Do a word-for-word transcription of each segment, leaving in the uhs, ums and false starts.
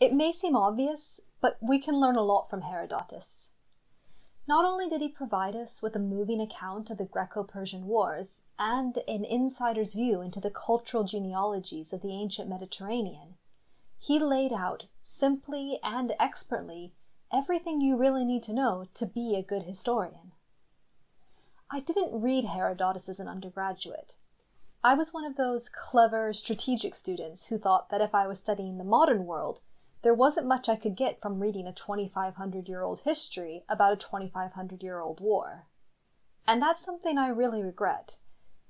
It may seem obvious, but we can learn a lot from Herodotus. Not only did he provide us with a moving account of the Greco-Persian Wars and an insider's view into the cultural genealogies of the ancient Mediterranean, he laid out simply and expertly everything you really need to know to be a good historian. I didn't read Herodotus as an undergraduate. I was one of those clever, strategic students who thought that if I was studying the modern world, there wasn't much I could get from reading a twenty-five hundred year old history about a twenty-five hundred year old war. And that's something I really regret.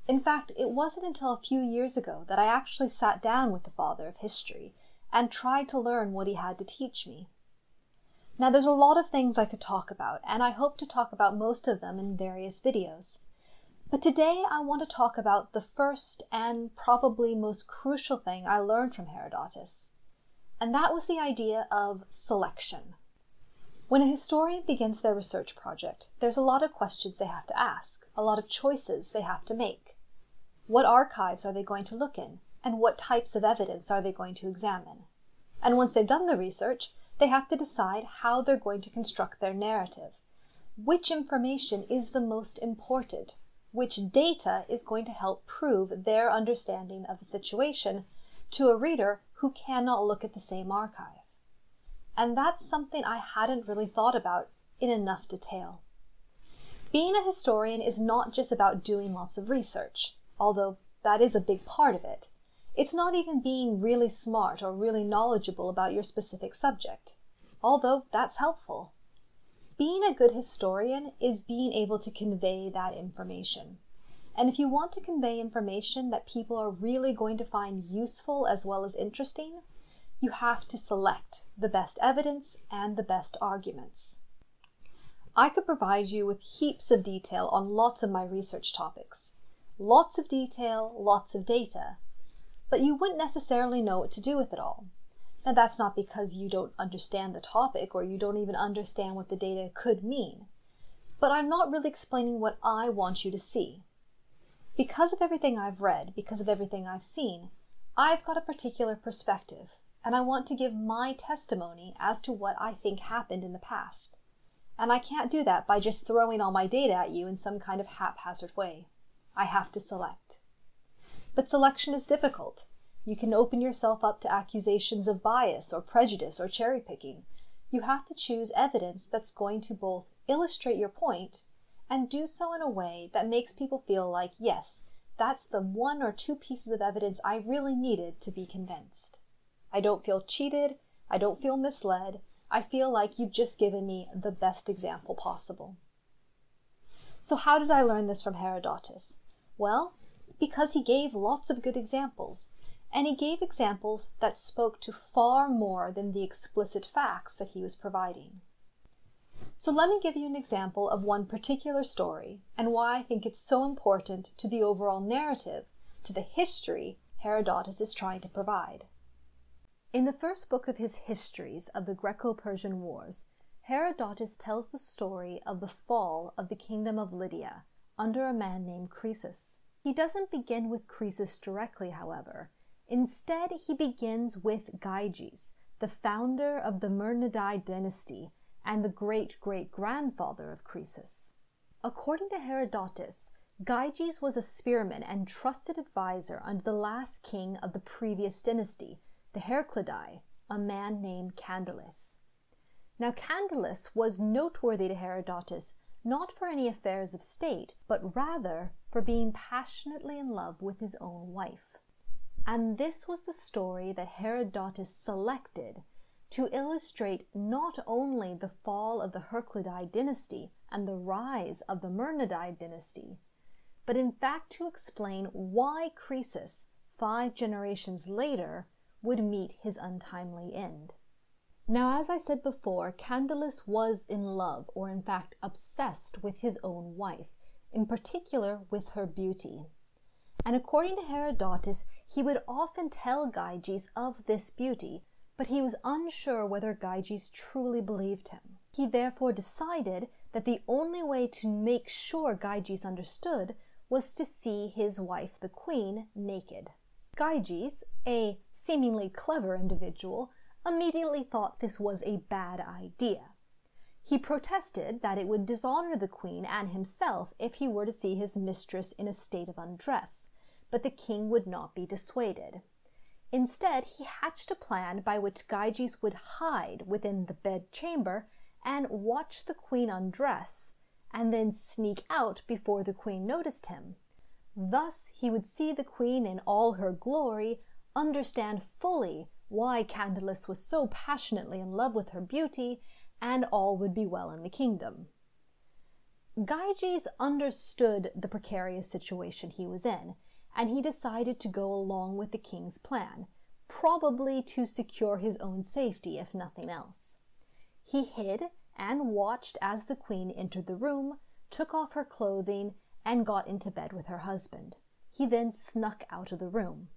In fact, it wasn't until a few years ago that I actually sat down with the father of history and tried to learn what he had to teach me. Now, there's a lot of things I could talk about, and I hope to talk about most of them in various videos. But today I want to talk about the first and probably most crucial thing I learned from Herodotus. And that was the idea of selection. When a historian begins their research project, there's a lot of questions they have to ask, a lot of choices they have to make. What archives are they going to look in, and what types of evidence are they going to examine? And once they've done the research, they have to decide how they're going to construct their narrative. Which information is the most important? Which data is going to help prove their understanding of the situation to a reader who cannot look at the same archive? And that's something I hadn't really thought about in enough detail. Being a historian is not just about doing lots of research, although that is a big part of it. It's not even being really smart or really knowledgeable about your specific subject, although that's helpful. Being a good historian is being able to convey that information. And if you want to convey information that people are really going to find useful as well as interesting, you have to select the best evidence and the best arguments. I could provide you with heaps of detail on lots of my research topics. Lots of detail, lots of data, but you wouldn't necessarily know what to do with it all. Now, that's not because you don't understand the topic or you don't even understand what the data could mean, but I'm not really explaining what I want you to see. Because of everything I've read, because of everything I've seen, I've got a particular perspective, and I want to give my testimony as to what I think happened in the past. And I can't do that by just throwing all my data at you in some kind of haphazard way. I have to select. But selection is difficult. You can open yourself up to accusations of bias or prejudice or cherry-picking. You have to choose evidence that's going to both illustrate your point and do so in a way that makes people feel like, yes, that's the one or two pieces of evidence I really needed to be convinced. I don't feel cheated, I don't feel misled, I feel like you've just given me the best example possible. So how did I learn this from Herodotus? Well, because he gave lots of good examples, and he gave examples that spoke to far more than the explicit facts that he was providing. So let me give you an example of one particular story and why I think it's so important to the overall narrative, to the history Herodotus is trying to provide. In the first book of his Histories of the Greco-Persian Wars, Herodotus tells the story of the fall of the kingdom of Lydia under a man named Croesus. He doesn't begin with Croesus directly, however. Instead, he begins with Gyges, the founder of the Myrnidae dynasty, and the great-great-grandfather of Croesus. According to Herodotus, Gyges was a spearman and trusted advisor under the last king of the previous dynasty, the Heraclidae, a man named Candaules. Now, Candaules was noteworthy to Herodotus not for any affairs of state, but rather for being passionately in love with his own wife. And this was the story that Herodotus selected to illustrate not only the fall of the Heraclidae dynasty and the rise of the Myrnidae dynasty, but in fact to explain why Croesus, five generations later, would meet his untimely end. Now, as I said before, Candaules was in love, or in fact obsessed, with his own wife, in particular with her beauty. And according to Herodotus, he would often tell Gyges of this beauty, but he was unsure whether Gyges truly believed him. He therefore decided that the only way to make sure Gyges understood was to see his wife, the queen, naked. Gyges, a seemingly clever individual, immediately thought this was a bad idea. He protested that it would dishonor the queen and himself if he were to see his mistress in a state of undress, but the king would not be dissuaded. Instead, he hatched a plan by which Gyges would hide within the bed chamber and watch the queen undress, and then sneak out before the queen noticed him. Thus, he would see the queen in all her glory, understand fully why Candaules was so passionately in love with her beauty, and all would be well in the kingdom. Gyges understood the precarious situation he was in, and he decided to go along with the king's plan, probably to secure his own safety, if nothing else. He hid and watched as the queen entered the room, took off her clothing, and got into bed with her husband. He then snuck out of the room.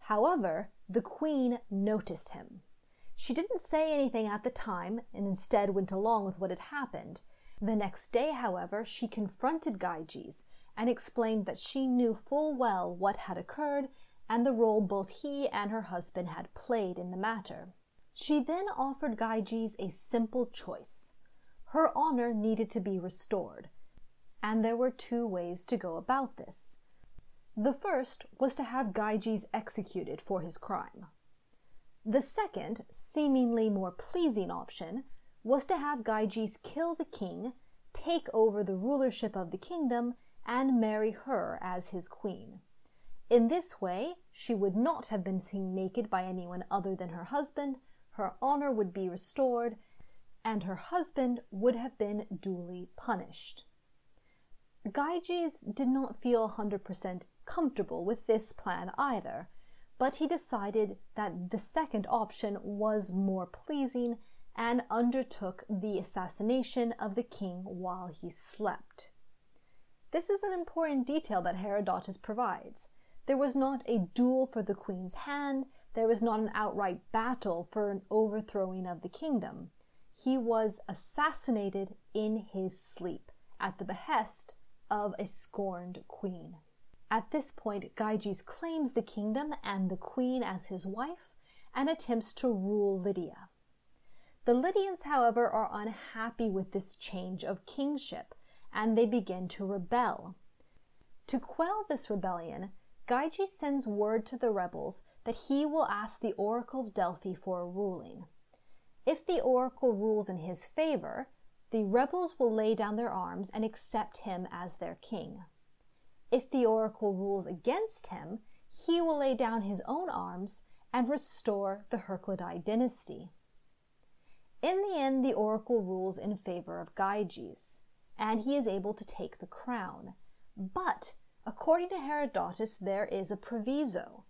However, the queen noticed him. She didn't say anything at the time, and instead went along with what had happened. The next day, however, she confronted Gyges, and explained that she knew full well what had occurred and the role both he and her husband had played in the matter. She then offered Gyges a simple choice. Her honor needed to be restored, and there were two ways to go about this. The first was to have Gyges executed for his crime. The second, seemingly more pleasing option, was to have Gyges kill the king, take over the rulership of the kingdom, and marry her as his queen. In this way, she would not have been seen naked by anyone other than her husband, her honor would be restored, and her husband would have been duly punished. Gyges did not feel one hundred percent comfortable with this plan either, but he decided that the second option was more pleasing and undertook the assassination of the king while he slept. This is an important detail that Herodotus provides. There was not a duel for the queen's hand, there was not an outright battle for an overthrowing of the kingdom. He was assassinated in his sleep, at the behest of a scorned queen. At this point, Gyges claims the kingdom and the queen as his wife, and attempts to rule Lydia. The Lydians, however, are unhappy with this change of kingship, and they begin to rebel. To quell this rebellion, Gyges sends word to the rebels that he will ask the Oracle of Delphi for a ruling. If the Oracle rules in his favor, the rebels will lay down their arms and accept him as their king. If the Oracle rules against him, he will lay down his own arms and restore the Heraclidae dynasty. In the end, the Oracle rules in favor of Gyges, and he is able to take the crown. But, according to Herodotus, there is a proviso.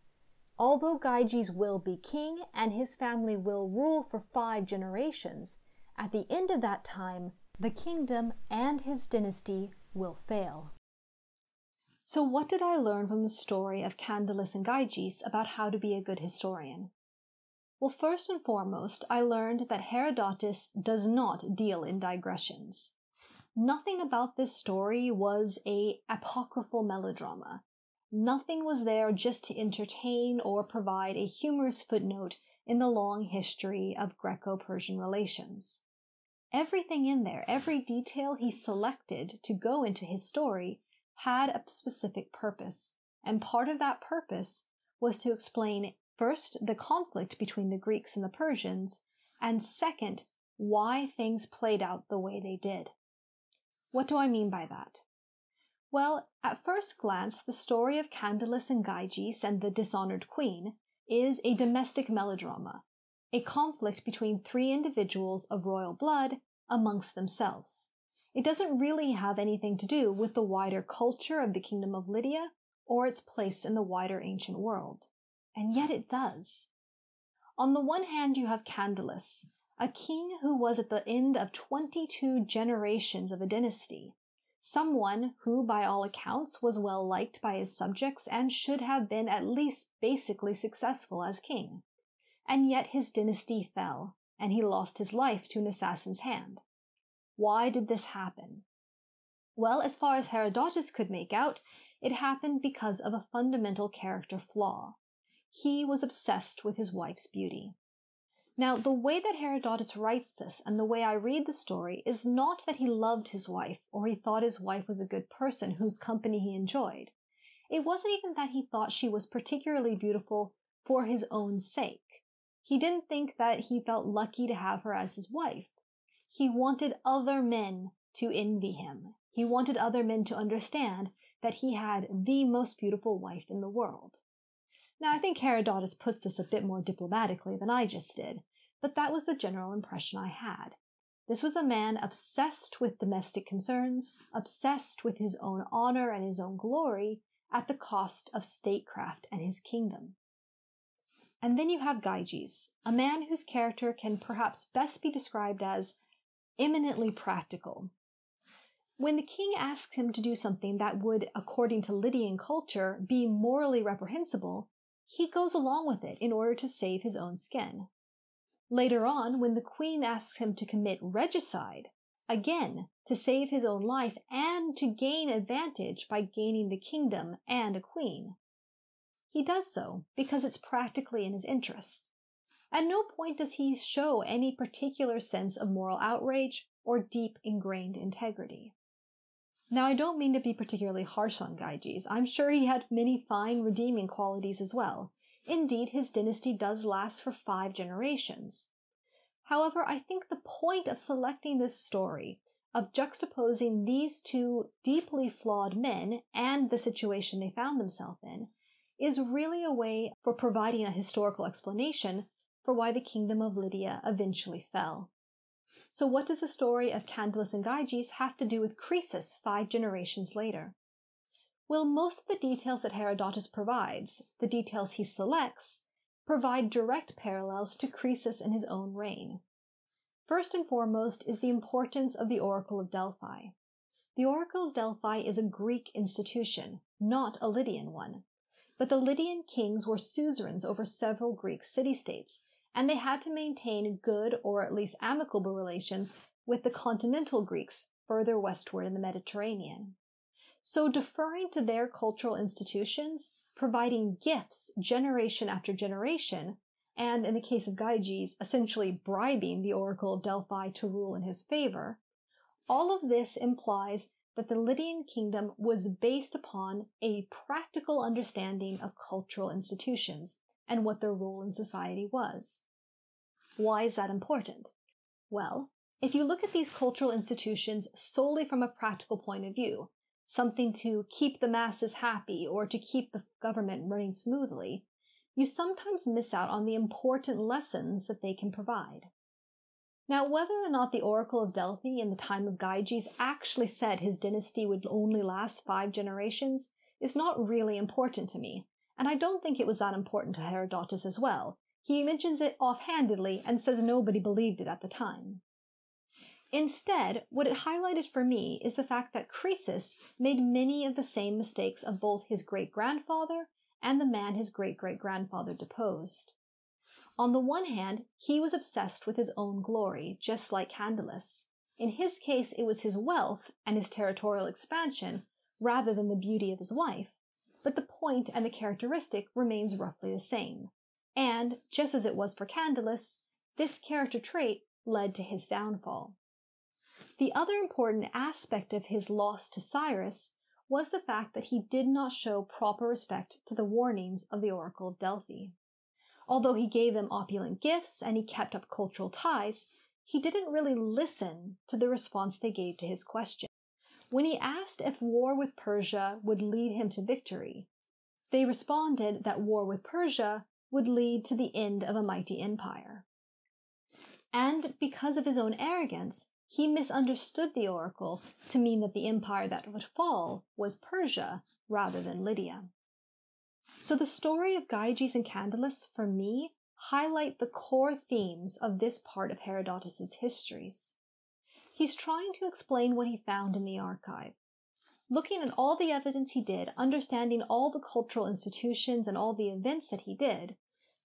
Although Gyges will be king and his family will rule for five generations, at the end of that time, the kingdom and his dynasty will fail. So what did I learn from the story of Candaules and Gyges about how to be a good historian? Well, first and foremost, I learned that Herodotus does not deal in digressions. Nothing about this story was an apocryphal melodrama. Nothing was there just to entertain or provide a humorous footnote in the long history of Greco-Persian relations. Everything in there, every detail he selected to go into his story, had a specific purpose, and part of that purpose was to explain, first, the conflict between the Greeks and the Persians, and second, why things played out the way they did. What do I mean by that? Well, at first glance, the story of Candaules and Gyges and the dishonored queen is a domestic melodrama, a conflict between three individuals of royal blood amongst themselves. It doesn't really have anything to do with the wider culture of the Kingdom of Lydia or its place in the wider ancient world. And yet it does. On the one hand, you have Candaules, a king who was at the end of twenty-two generations of a dynasty, someone who, by all accounts, was well liked by his subjects and should have been at least basically successful as king. And yet his dynasty fell, and he lost his life to an assassin's hand. Why did this happen? Well, as far as Herodotus could make out, it happened because of a fundamental character flaw. He was obsessed with his wife's beauty. Now, the way that Herodotus writes this and the way I read the story is not that he loved his wife or he thought his wife was a good person whose company he enjoyed. It wasn't even that he thought she was particularly beautiful for his own sake. He didn't think that he felt lucky to have her as his wife. He wanted other men to envy him. He wanted other men to understand that he had the most beautiful wife in the world. Now, I think Herodotus puts this a bit more diplomatically than I just did, but that was the general impression I had. This was a man obsessed with domestic concerns, obsessed with his own honor and his own glory, at the cost of statecraft and his kingdom. And then you have Gyges, a man whose character can perhaps best be described as eminently practical. When the king asked him to do something that would, according to Lydian culture, be morally reprehensible, he goes along with it in order to save his own skin. Later on, when the queen asks him to commit regicide, again, to save his own life and to gain advantage by gaining the kingdom and a queen, he does so because it's practically in his interest. At no point does he show any particular sense of moral outrage or deep ingrained integrity. Now, I don't mean to be particularly harsh on Gyges. I'm sure he had many fine redeeming qualities as well. Indeed, his dynasty does last for five generations. However, I think the point of selecting this story, of juxtaposing these two deeply flawed men and the situation they found themselves in, is really a way for providing a historical explanation for why the kingdom of Lydia eventually fell. So what does the story of Candaules and Gyges have to do with Croesus five generations later? Well, most of the details that Herodotus provides, the details he selects, provide direct parallels to Croesus and his own reign. First and foremost is the importance of the Oracle of Delphi. The Oracle of Delphi is a Greek institution, not a Lydian one. But the Lydian kings were suzerains over several Greek city-states, and they had to maintain good or at least amicable relations with the continental Greeks further westward in the Mediterranean. So deferring to their cultural institutions, providing gifts generation after generation, and in the case of Gyges, essentially bribing the Oracle of Delphi to rule in his favor, all of this implies that the Lydian kingdom was based upon a practical understanding of cultural institutions and what their role in society was. Why is that important? Well, if you look at these cultural institutions solely from a practical point of view, something to keep the masses happy or to keep the government running smoothly, you sometimes miss out on the important lessons that they can provide. Now, whether or not the Oracle of Delphi in the time of Gyges actually said his dynasty would only last five generations is not really important to me, and I don't think it was that important to Herodotus as well. He mentions it offhandedly and says nobody believed it at the time. Instead, what it highlighted for me is the fact that Croesus made many of the same mistakes of both his great-grandfather and the man his great-great-grandfather deposed. On the one hand, he was obsessed with his own glory, just like Candaules. In his case, it was his wealth and his territorial expansion rather than the beauty of his wife, but the point and the characteristic remains roughly the same. And, just as it was for Candaules, this character trait led to his downfall. The other important aspect of his loss to Cyrus was the fact that he did not show proper respect to the warnings of the Oracle of Delphi. Although he gave them opulent gifts and he kept up cultural ties, he didn't really listen to the response they gave to his question. When he asked if war with Persia would lead him to victory, they responded that war with Persia would lead to the end of a mighty empire. And because of his own arrogance, he misunderstood the oracle to mean that the empire that would fall was Persia rather than Lydia. So the story of Gyges and Candaules, for me, highlight the core themes of this part of Herodotus' histories. He's trying to explain what he found in the archive. Looking at all the evidence he did, understanding all the cultural institutions and all the events that he did,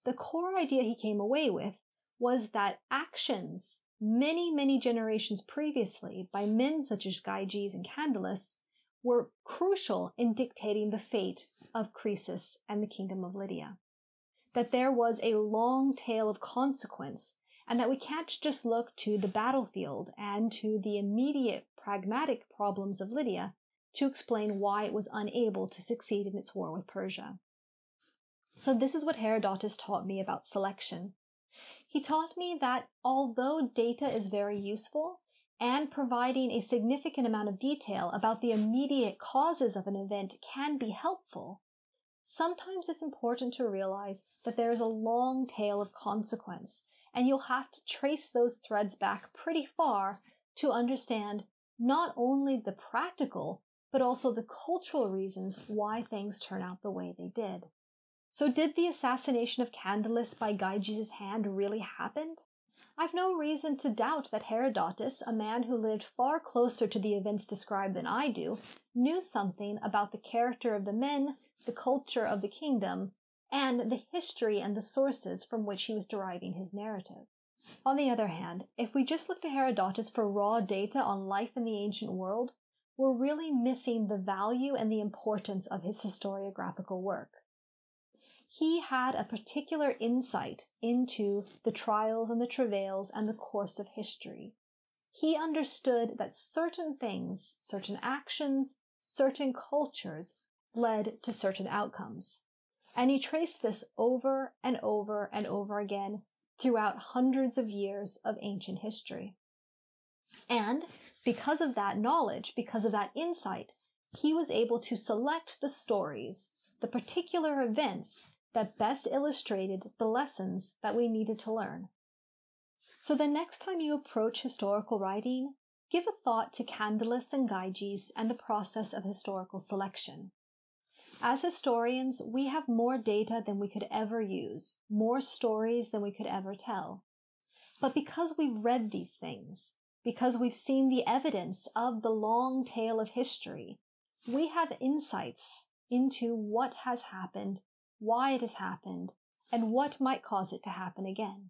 the core idea he came away with was that actions many, many generations previously by men such as Gyges and Candaules were crucial in dictating the fate of Croesus and the kingdom of Lydia. That there was a long tale of consequence and that we can't just look to the battlefield and to the immediate pragmatic problems of Lydia to explain why it was unable to succeed in its war with Persia. So this is what Herodotus taught me about selection. He taught me that although data is very useful, and providing a significant amount of detail about the immediate causes of an event can be helpful, sometimes it's important to realize that there is a long tail of consequence, and you'll have to trace those threads back pretty far to understand not only the practical, but also the cultural reasons why things turn out the way they did. So did the assassination of Candaules by Gyges' hand really happen? I've no reason to doubt that Herodotus, a man who lived far closer to the events described than I do, knew something about the character of the men, the culture of the kingdom, and the history and the sources from which he was deriving his narrative. On the other hand, if we just look to Herodotus for raw data on life in the ancient world, we're really missing the value and the importance of his historiographical work. He had a particular insight into the trials and the travails and the course of history. He understood that certain things, certain actions, certain cultures led to certain outcomes. And he traced this over and over and over again throughout hundreds of years of ancient history. And because of that knowledge, because of that insight, he was able to select the stories, the particular events, that best illustrated the lessons that we needed to learn. So the next time you approach historical writing, give a thought to Candaules and Gyges and the process of historical selection. As historians, we have more data than we could ever use, more stories than we could ever tell. But because we've read these things, because we've seen the evidence of the long tail of history, we have insights into what has happened, why it has happened, and what might cause it to happen again.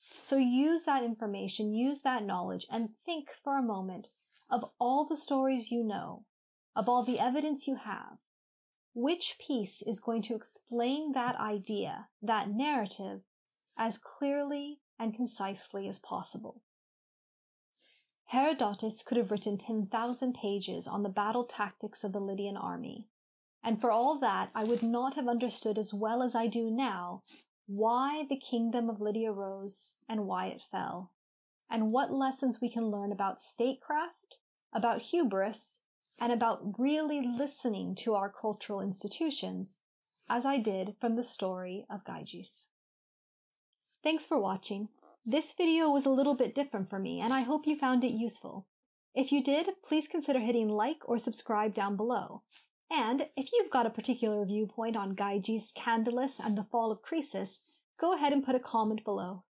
So use that information, use that knowledge, and think for a moment of all the stories you know, of all the evidence you have. Which piece is going to explain that idea, that narrative, as clearly and concisely as possible? Herodotus could have written ten thousand pages on the battle tactics of the Lydian army. And for all that, I would not have understood as well as I do now why the kingdom of Lydia rose and why it fell, and what lessons we can learn about statecraft, about hubris, and about really listening to our cultural institutions, as I did from the story of Gyges. Thanks for watching. This video was a little bit different for me, and I hope you found it useful. If you did, please consider hitting like or subscribe down below. And if you've got a particular viewpoint on Gyges, Candaules, and the fall of Croesus, go ahead and put a comment below.